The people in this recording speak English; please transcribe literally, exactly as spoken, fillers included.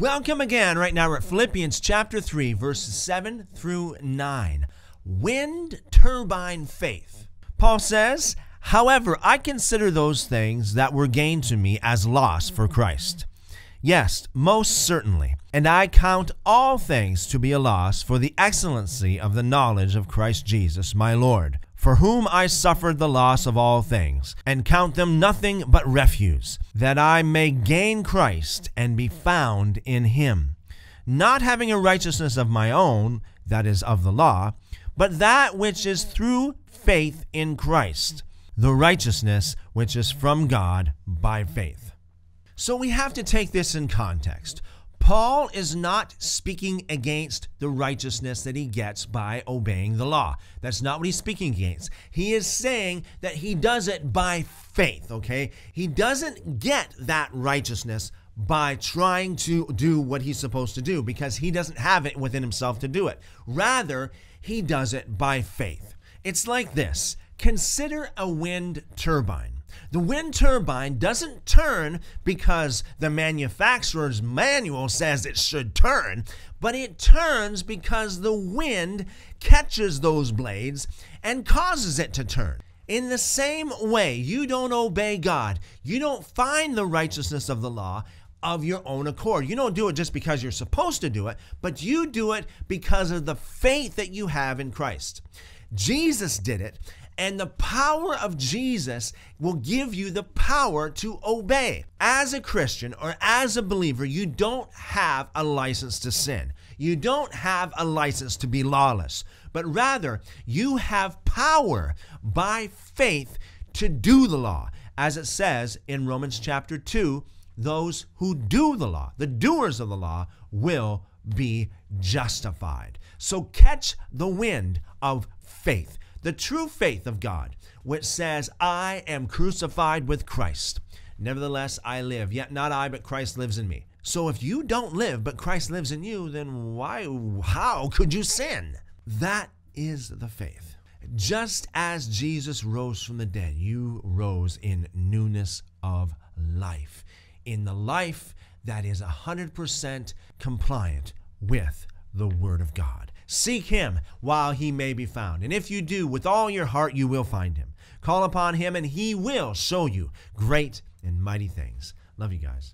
Welcome again. Right now we're at Philippians chapter three, verses seven through nine. Wind turbine faith. Paul says, "However, I consider those things that were gained to me as loss for Christ. Yes, most certainly. And I count all things to be a loss for the excellency of the knowledge of Christ Jesus, my Lord, for whom I suffered the loss of all things, and count them nothing but refuse, that I may gain Christ and be found in him, not having a righteousness of my own, that is of the law, but that which is through faith in Christ, the righteousness which is from God by faith." So we have to take this in context. Paul is not speaking against the righteousness that he gets by obeying the law. That's not what he's speaking against. He is saying that he does it by faith, okay? He doesn't get that righteousness by trying to do what he's supposed to do because he doesn't have it within himself to do it. Rather, he does it by faith. It's like this. Consider a wind turbine. The wind turbine doesn't turn because the manufacturer's manual says it should turn, but it turns because the wind catches those blades and causes it to turn. In the same way, you don't obey God. You don't find the righteousness of the law of your own accord. You don't do it just because you're supposed to do it, but you do it because of the faith that you have in Christ. Jesus did it. And the power of Jesus will give you the power to obey. As a Christian or as a believer, you don't have a license to sin. You don't have a license to be lawless, but rather you have power by faith to do the law. As it says in Romans chapter two, those who do the law, the doers of the law, will be justified. So catch the wind of faith. The true faith of God, which says, "I am crucified with Christ. Nevertheless, I live. Yet not I, but Christ lives in me." So if you don't live, but Christ lives in you, then why, how could you sin? That is the faith. Just as Jesus rose from the dead, you rose in newness of life, in the life that is one hundred percent compliant with the Word of God. Seek him while he may be found. And if you do, with all your heart, you will find him. Call upon him and he will show you great and mighty things. Love you guys.